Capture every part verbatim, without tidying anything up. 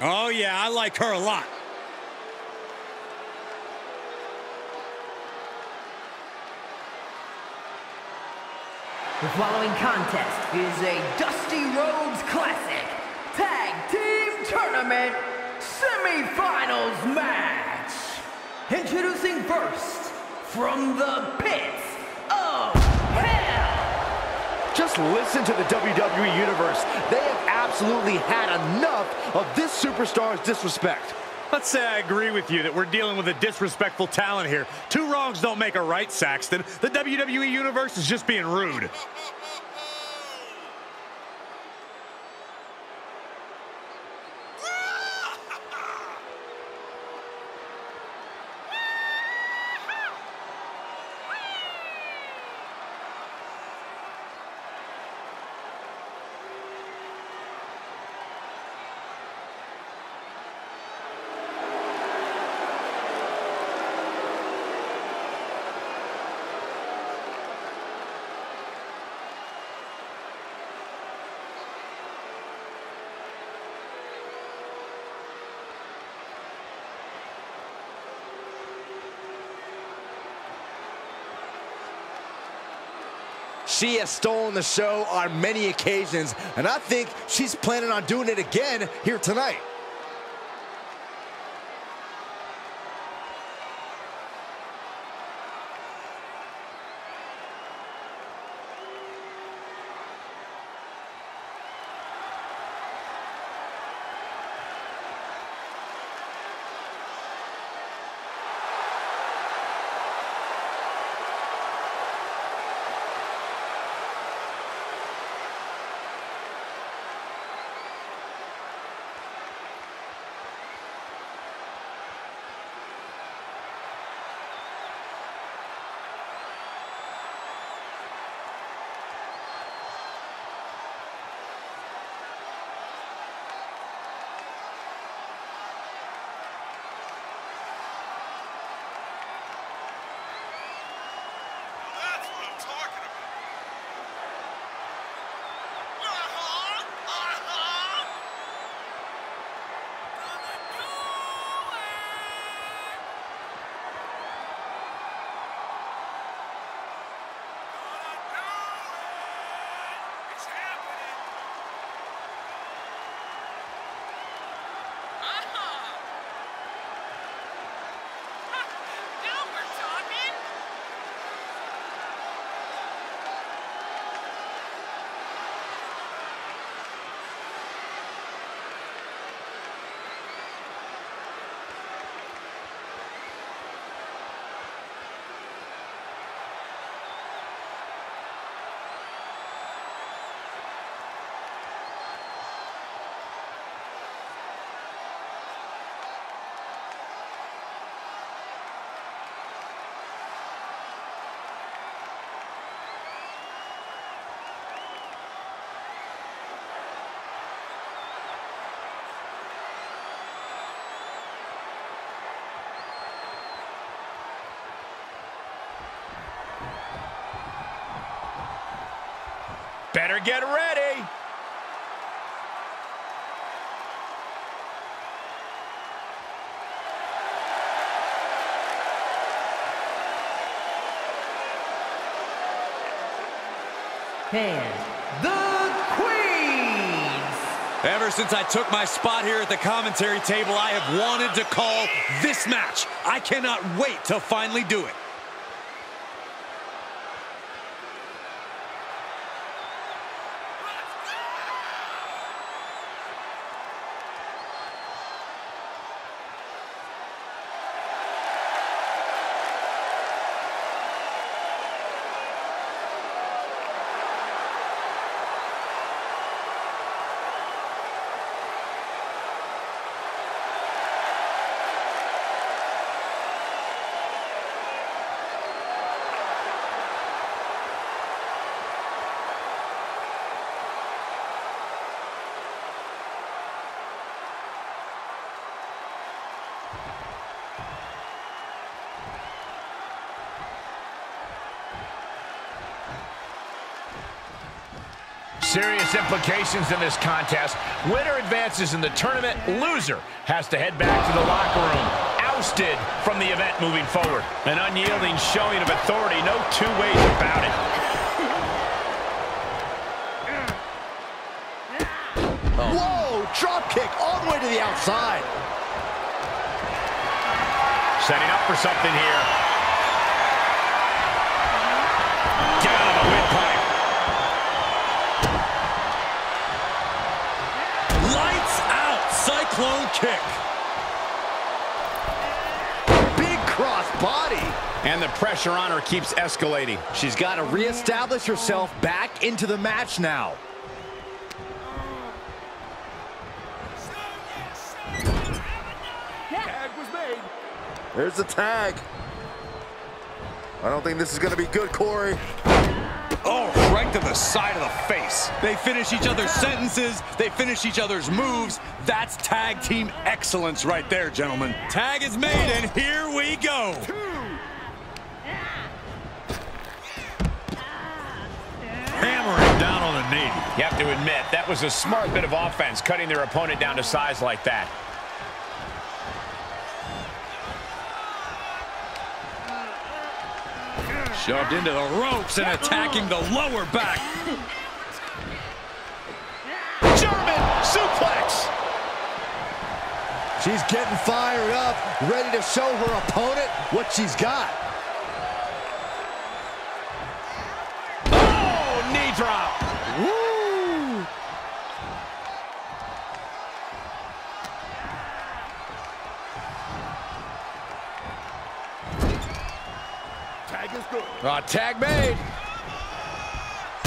Oh, yeah, I like her a lot. The following contest is a Dusty Rhodes Classic Tag Team Tournament Semifinals match. Introducing first, from the pits of hell. Just listen to the W W E Universe. They have absolutely had enough of this superstar's disrespect. Let's say I agree with you that we're dealing with a disrespectful talent here. Two wrongs don't make a right, Saxton. The W W E Universe is just being rude. She has stolen the show on many occasions, and I think she's planning on doing it again here tonight. Better get ready. And the Queens. Ever since I took my spot here at the commentary table, I have wanted to call this match. I cannot wait to finally do it. Serious implications in this contest. Winner advances in the tournament. Loser has to head back to the locker room, ousted from the event moving forward. An unyielding showing of authority. No two ways about it. Oh. Whoa, drop kick all the way to the outside. Setting up for something here. Get out of the windpipe. Cyclone kick. Big cross body. And the pressure on her keeps escalating. She's got to reestablish herself back into the match now. Tag was made. There's the tag. I don't think this is going to be good, Corey. Oh, right to the side of the face. They finish each other's sentences. They finish each other's moves. That's tag team excellence right there, gentlemen. Tag is made, and here we go. Two. Hammering down on the knee. You have to admit, that was a smart bit of offense, cutting their opponent down to size like that. Shoved into the ropes and attacking the lower back. German suplex. She's getting fired up, ready to show her opponent what she's got. Oh, knee drop. Woo. Tag is good. Oh, tag made.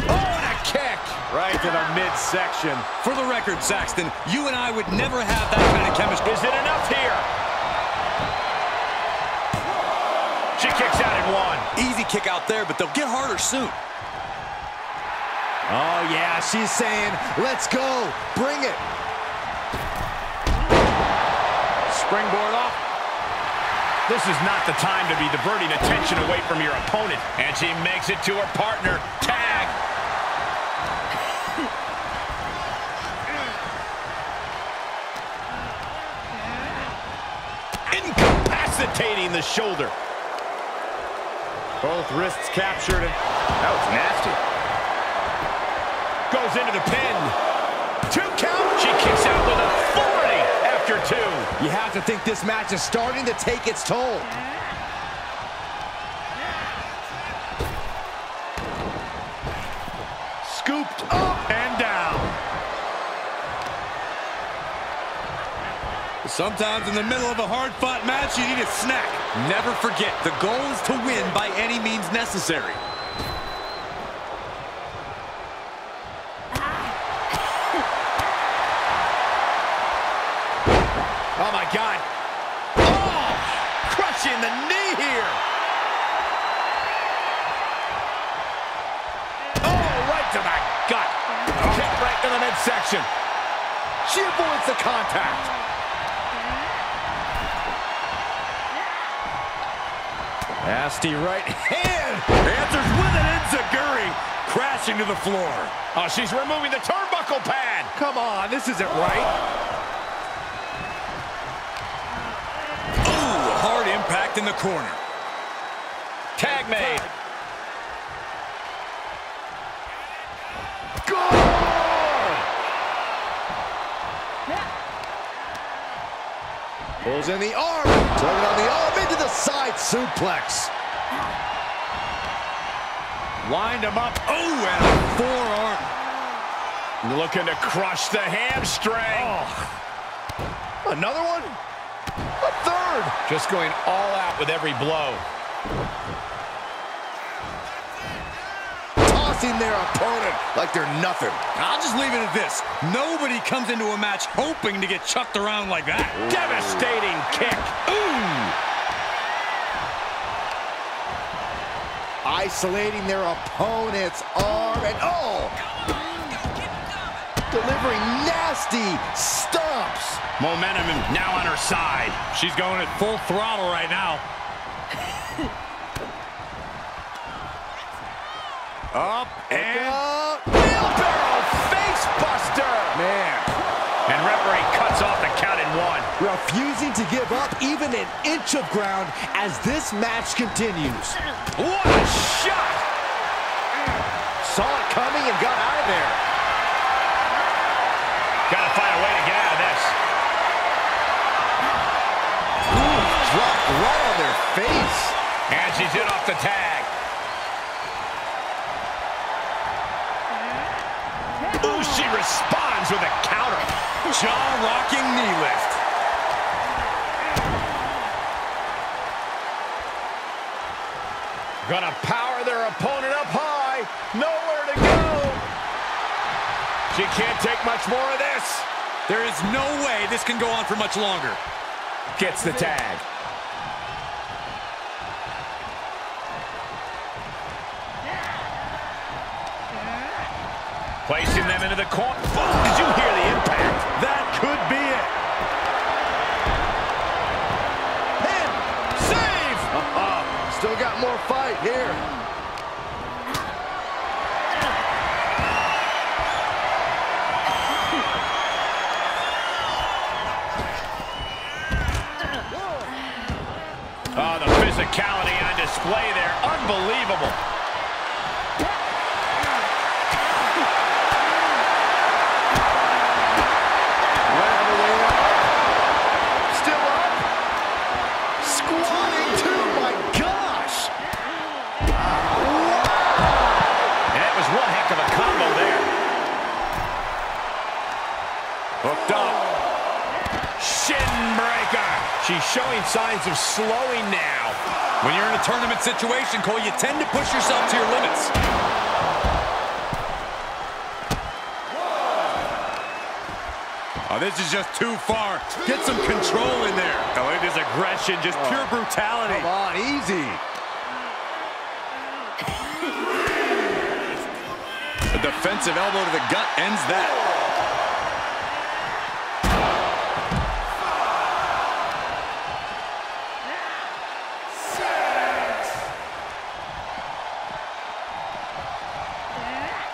Oh, and a kick. Right to the midsection. For the record, Saxton, you and I would never have that kind of chemistry. Is it enough here? She kicks out in one. Easy kick out there, but they'll get harder soon. Oh, yeah, she's saying, let's go. Bring it. Springboard off. This is not the time to be diverting attention away from your opponent. And she makes it to her partner. Tag! Incapacitating the shoulder. Both wrists captured. That was nasty. Goes into the pin. Two count. She kicks out with authority after two. You have to think this match is starting to take its toll. Scooped up and down. Sometimes in the middle of a hard-fought match, you need a snack. Never forget, the goal is to win by any means necessary. Oh, my God. Oh, crushing the knee here. Oh, right to the gut. Kick right to the midsection. She avoids the contact. Nasty right hand. Answers with an enziguri. Crashing to the floor. Oh, she's removing the turnbuckle pad. Come on, this isn't right. Impact in the corner. Tag made. Goal! Pulls in the arm. Throwing on the arm into the side suplex. Lined him up. Oh, and a forearm. Looking to crush the hamstring. Oh. Another one? A third. Just going all out with every blow. Tossing their opponent like they're nothing. I'll just leave it at this. Nobody comes into a match hoping to get chucked around like that. Ooh. Devastating kick. Ooh. Isolating their opponent's arm and oh. Delivering nasty stomps. Momentum now on her side. She's going at full throttle right now. Up and up. Wheelbarrow face buster. Man. And referee cuts off the count in one. Refusing to give up even an inch of ground as this match continues. What a shot. Saw it coming and got out of there. Got to find a way to get out of this. Ooh, dropped right on their face. And she's in off the tag. Ooh, she responds with a counter. Jaw-rocking knee lift. Gonna power their opponent up high. Nowhere to go. She can't take much more of this. There is no way this can go on for much longer. Gets the tag. Placing them into the corner. Oh, did you hear the impact? That could be it. Pin. Save. Uh-huh. Still got more fight here. Oh, the physicality on display there. Unbelievable. Hooked up. Shin breaker. She's showing signs of slowing now. When you're in a tournament situation, Cole, you tend to push yourself to your limits. Oh, this is just too far. Get some control in there. Oh, it is aggression, just oh. Pure brutality. Come on, easy. A defensive elbow to the gut ends that.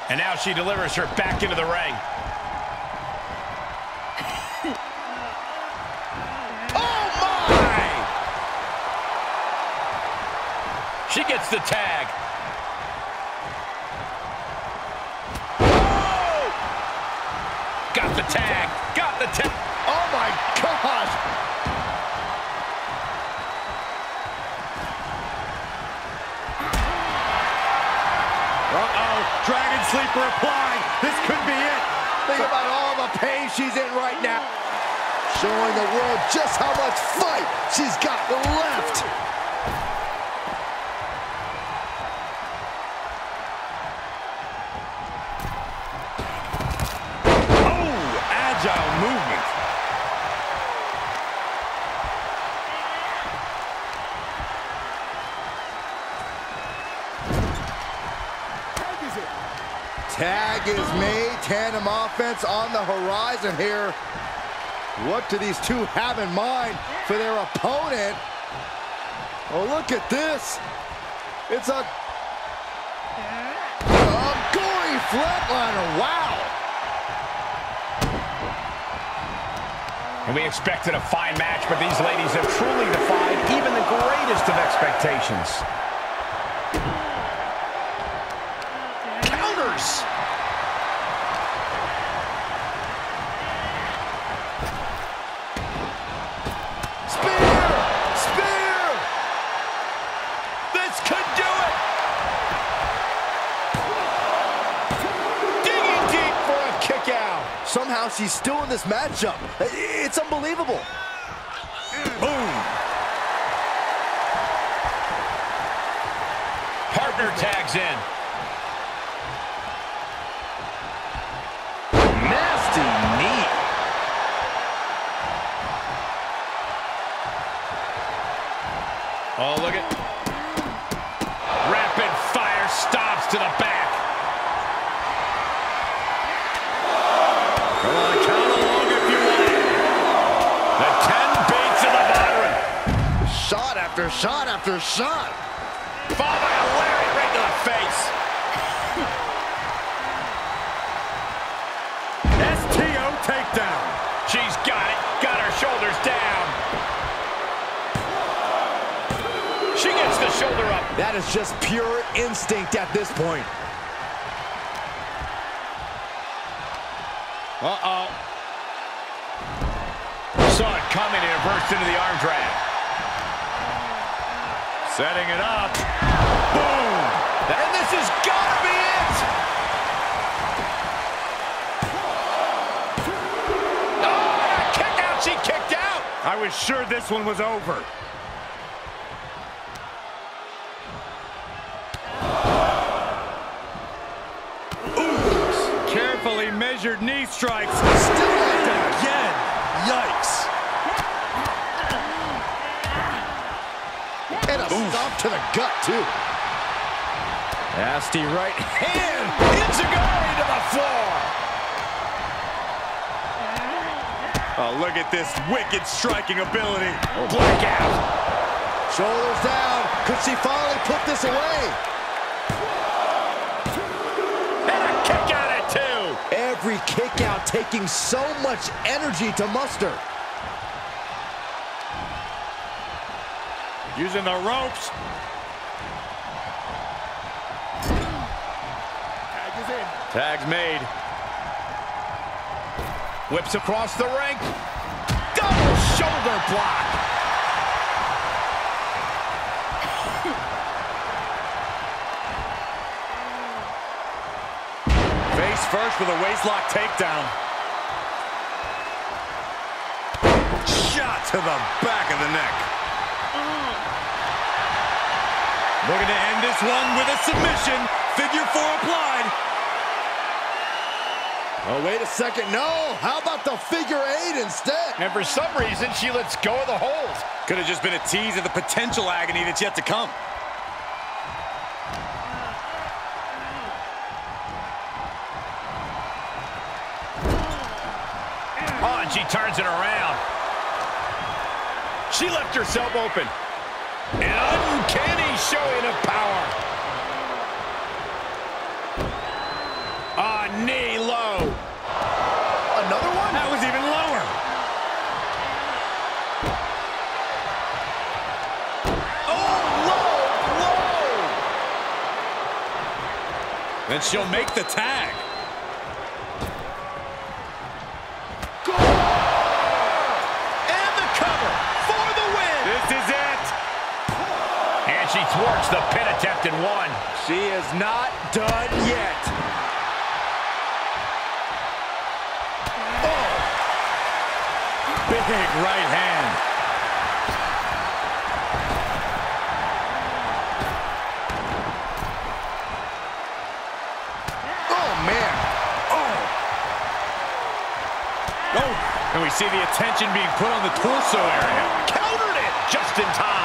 And now she delivers her back into the ring. Oh, my! She gets the tag. Whoa! Got the tag. Got the tag. Oh, my gosh! Uh-oh, Dragon Sleeper applying. This could be it. Think about all the pain she's in right now. Showing the world just how much fight she's got left. Oh, agile movement. Tag is made, tandem offense on the horizon here. What do these two have in mind for their opponent? Oh, look at this. It's a, a gory flatliner, wow. And we expected a fine match, but these ladies have truly defied even the greatest of expectations. somehow she's still in this matchup. It's unbelievable. Boom. Partner tags in. Nasty knee. Oh, look at. Rapid fire stops to the back. Shot after shot. Followed by a lariat right to the face. S T O takedown. She's got it. Got her shoulders down. She gets the shoulder up. That is just pure instinct at this point. Uh-oh. Saw it coming and it burst into the arm drag. Setting it up. Boom! And this has got to be it! Oh, and a kick out! She kicked out! I was sure this one was over. Oops! Carefully measured knee strikes. Still at it again! Yikes! And a Oof. stomp to the gut, too. Nasty right hand. It's a guy to the floor. Oh, look at this wicked striking ability. Oh. Blackout. Shoulders down. Could she finally put this away? And a kick out at two. Every kick out taking so much energy to muster. Using the ropes. Tag is in. Tag's made. Whips across the ring. Double shoulder block. Face first with a waistlock takedown. Shot to the back of the neck. Looking to end this one with a submission. Figure four applied. Oh, wait a second. No, how about the figure eight instead? And for some reason, she lets go of the hold. Could have just been a tease of the potential agony that's yet to come. Oh, and she turns it around. She left herself open. An uncanny showing of power. Ah, knee low. Another one? That was even lower. Oh, low, low. And she'll make the tag. Goal. And the cover for the win. This is it. She thwarts the pin attempt and one. She is not done yet. Oh. Big right hand. Oh, man. Oh. Oh. And we see the attention being put on the torso area. Countered it just in time.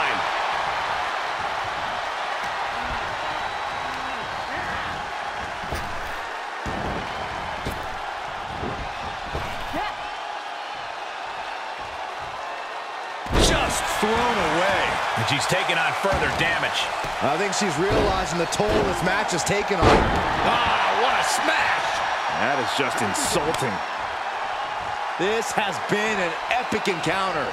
Thrown away. And she's taking on further damage. I think she's realizing the toll this match has taken on her. Ah, what a smash! That is just insulting. This has been an epic encounter.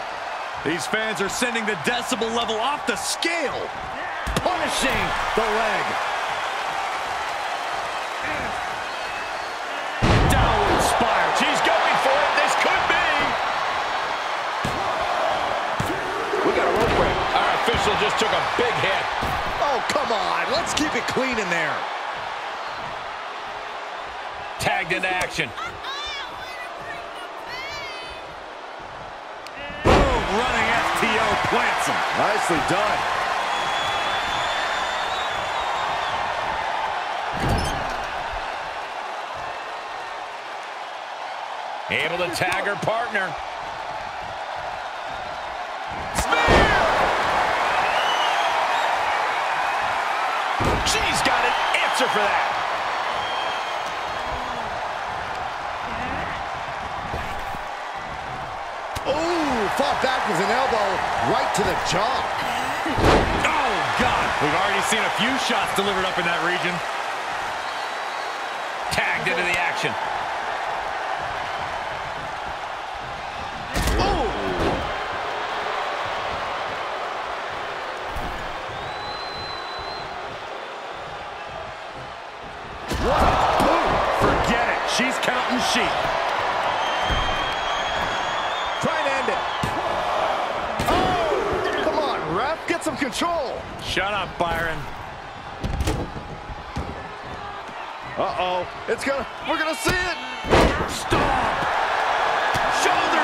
These fans are sending the decibel level off the scale. Punishing the leg. Downward spiral. She's going for it. This could be. Our official just took a big hit. Oh, come on. Let's keep it clean in there. Tagged into action. Awesome. Nicely done. Able to tag her partner. Spear! She's got an answer for that. Thought that was an elbow right to the jaw. Oh, God. We've already seen a few shots delivered up in that region. Tagged into the action. Oh! What? Boom. Forget it. She's counting sheep. Some control. Shut up, Byron. Uh-oh. It's gonna, we're gonna see it. Stop. Shoulder.